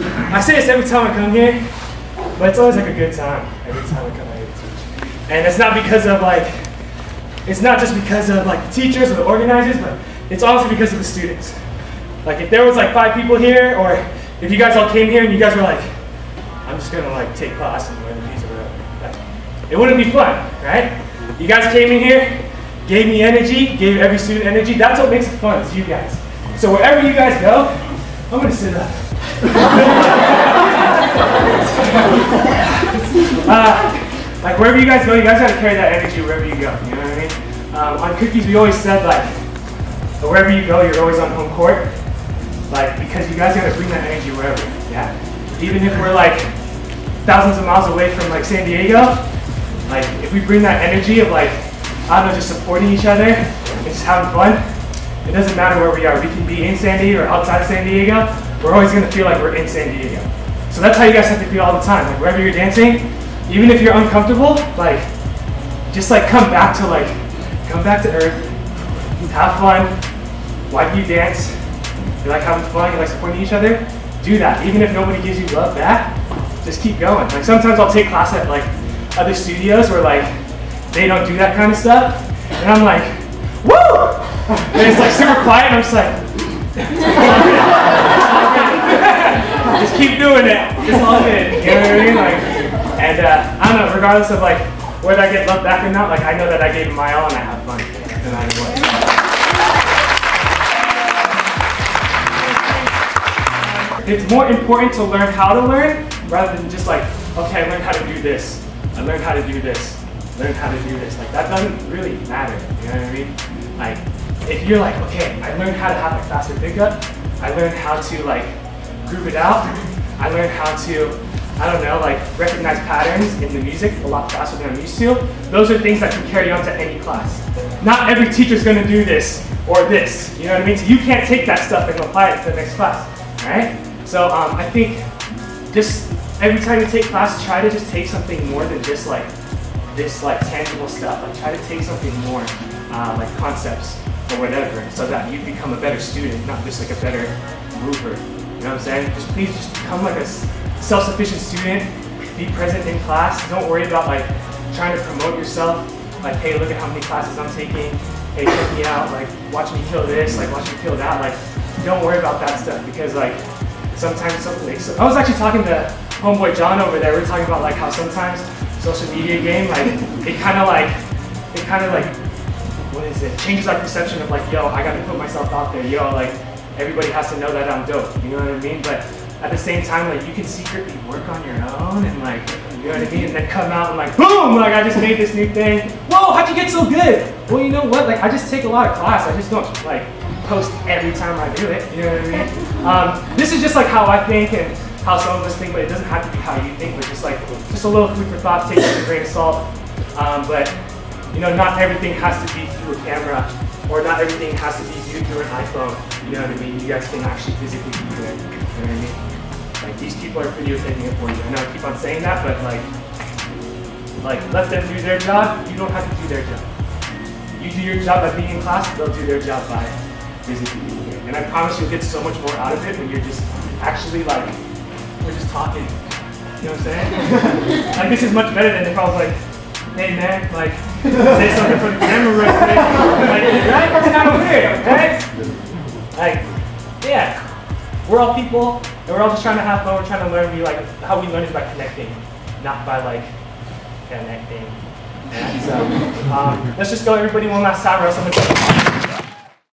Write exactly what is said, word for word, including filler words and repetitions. I say this every time I come here, but it's always like a good time every time I come out here to teach. And it's not because of like, it's not just because of like the teachers or the organizers, but it's also because of the students. Like if there was like five people here, or if you guys all came here and you guys were like, I'm just gonna like take class and learn the music or whatever, like, it wouldn't be fun, right? You guys came in here, gave me energy, gave every student energy. That's what makes it fun, is you guys. So wherever you guys go, I'm gonna sit up. uh, like wherever you guys go, you guys gotta carry that energy wherever you go, you know what I mean? Um, on Cookies, we always said like, wherever you go, you're always on home court. Like, because you guys gotta bring that energy wherever, yeah? Even if we're like thousands of miles away from like San Diego, like if we bring that energy of like, I don't know, just supporting each other and just having fun, it doesn't matter where we are. We can be in San Diego or outside of San Diego. We're always going to feel like we're in San Diego. So that's how you guys have to feel all the time. Like wherever you're dancing, even if you're uncomfortable, like just like come back to like, come back to earth, have fun. Why do you dance? You like having fun, you like supporting each other? Do that. Even if nobody gives you love back, just keep going. Like sometimes I'll take class at like other studios where like, they don't do that kind of stuff. And I'm like, woo! And it's like super quiet, and I'm just like, just keep doing it. Just love it. You know what I mean? Like, and uh, I don't know, regardless of like whether I get love back or not, like I know that I gave my all and I have fun no matter what. It's more important to learn how to learn rather than just like, okay, I learned how to do this. I learned how to do this. Learn how to do this. Like that doesn't really matter. You know what I mean? Like if you're like, okay, I learned how to have a faster pickup. I learned how to like groove it out. I learned how to, I don't know, like recognize patterns in the music a lot faster than I'm used to. Those are things that can carry on to any class. Not every teacher's going to do this or this. You know what I mean? So you can't take that stuff and apply it to the next class, right? So um, I think just every time you take class, try to just take something more than just like. This like tangible stuff, like try to take something more uh, like concepts or whatever so that you become a better student, not just like a better mover, you know what I'm saying? Just please just become like a self-sufficient student, be present in class, don't worry about like trying to promote yourself, like hey look at how many classes I'm taking, hey check me out, like watch me kill this, like watch me kill that, like don't worry about that stuff because like sometimes something, so I was actually talking to homeboy John over there, we were talking about like how sometimes social media game, like it kind of like, it kind of like, what is it? Changes our perception of like, yo, I gotta put myself out there, yo, like everybody has to know that I'm dope, you know what I mean? But at the same time, like you can secretly work on your own and like, you know what I mean? And then come out and like, boom, like I just made this new thing. Whoa, how'd you get so good? Well, you know what? Like I just take a lot of class. I just don't like post every time I do it, you know what I mean? Um, this is just like how I think and how some of us think, but it doesn't have to be how you think, but just like, just a little food for thought, take it with a grain of salt. Um, but, you know, not everything has to be through a camera, or not everything has to be viewed through an iPhone, you know what I mean? You guys can actually physically do it, you know what I mean? Like, these people are videotaping it for you. I know I keep on saying that, but like, like, let them do their job, you don't have to do their job. You do your job by being in class, they'll do their job by physically doing it. And I promise you'll get so much more out of it when you're just actually like, we're just talking, you know what I'm saying? Like this is much better than if I was like, hey man, like, say something for the camera real quick. Like, right? It's kind of weird, right? Like, yeah, we're all people, and we're all just trying to have fun, we're trying to learn, we like, how we learn is by connecting, not by like, connecting. So, um, let's just go everybody one last time, or else I'm gonna